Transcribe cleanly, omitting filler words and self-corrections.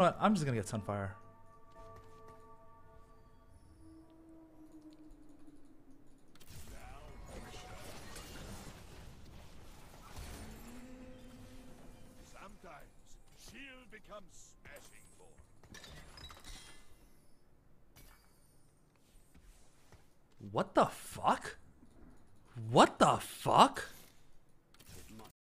But I'm just gonna get Sunfire. What the fuck? What the fuck?